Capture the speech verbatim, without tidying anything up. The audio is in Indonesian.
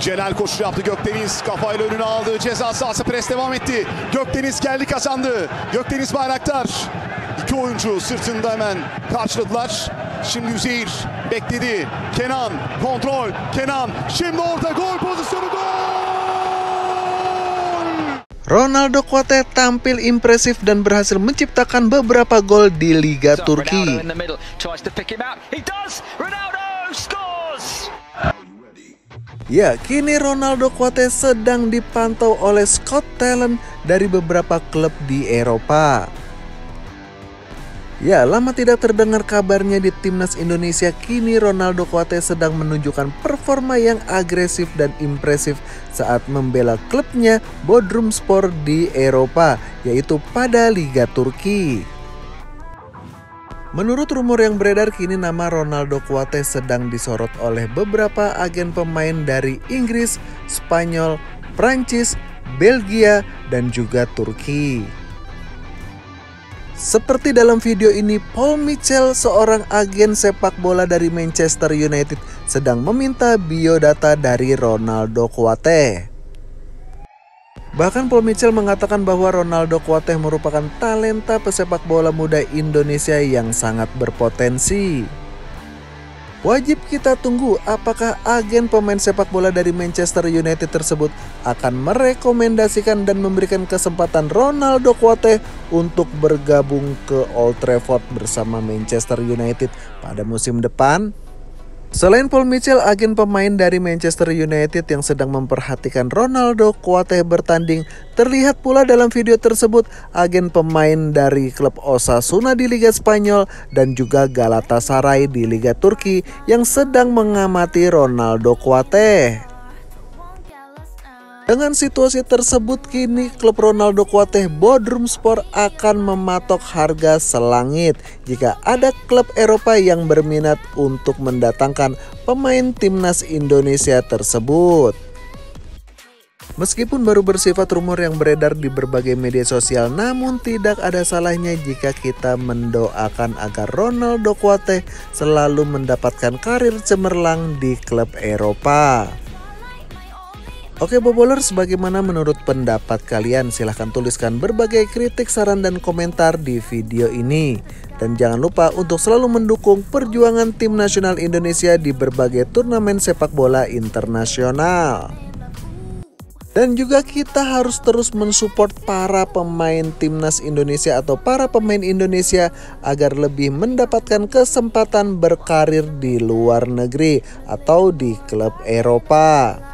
Celal koşu yaptı, Gökdeniz kafayla önünü aldı, ceza sahası pres devam etti. Gökdeniz geldi, kazandı. Gökdeniz Bayraktar, iki oyuncu sırtında hemen karşıladılar. Şimdi Üzeyir bekledi, Kenan kontrol, Kenan şimdi orta, gol pozisyonu, gol! Ronaldo Kwateh tampil impresif dan berhasil menciptakan beberapa gol di Liga Turki. Ya, kini Ronaldo Kwateh sedang dipantau oleh Scott Talent dari beberapa klub di Eropa. Ya, lama tidak terdengar kabarnya di timnas Indonesia, kini Ronaldo Kwateh sedang menunjukkan performa yang agresif dan impresif saat membela klubnya Bodrum Sport di Eropa, yaitu pada Liga Turki. Menurut rumor yang beredar, kini nama Ronaldo Kwateh sedang disorot oleh beberapa agen pemain dari Inggris, Spanyol, Prancis, Belgia, dan juga Turki. Seperti dalam video ini, Paul Mitchell, seorang agen sepak bola dari Manchester United, sedang meminta biodata dari Ronaldo Kwateh. Bahkan Paul Mitchell mengatakan bahwa Ronaldo Kwateh merupakan talenta pesepak bola muda Indonesia yang sangat berpotensi. Wajib kita tunggu apakah agen pemain sepak bola dari Manchester United tersebut akan merekomendasikan dan memberikan kesempatan Ronaldo Kwateh untuk bergabung ke Old Trafford bersama Manchester United pada musim depan. Selain Paul Mitchell, agen pemain dari Manchester United yang sedang memperhatikan Ronaldo Kwateh bertanding, terlihat pula dalam video tersebut agen pemain dari klub Osasuna di Liga Spanyol dan juga Galatasaray di Liga Turki yang sedang mengamati Ronaldo Kwateh. Dengan situasi tersebut, kini klub Ronaldo Kwateh Bodrum Sport akan mematok harga selangit jika ada klub Eropa yang berminat untuk mendatangkan pemain timnas Indonesia tersebut. Meskipun baru bersifat rumor yang beredar di berbagai media sosial, namun tidak ada salahnya jika kita mendoakan agar Ronaldo Kwateh selalu mendapatkan karir cemerlang di klub Eropa. Oke Bobolers, bagaimana menurut pendapat kalian? Silahkan tuliskan berbagai kritik, saran, dan komentar di video ini. Dan jangan lupa untuk selalu mendukung perjuangan tim nasional Indonesia di berbagai turnamen sepak bola internasional. Dan juga kita harus terus mensupport para pemain timnas Indonesia atau para pemain Indonesia agar lebih mendapatkan kesempatan berkarir di luar negeri atau di klub Eropa.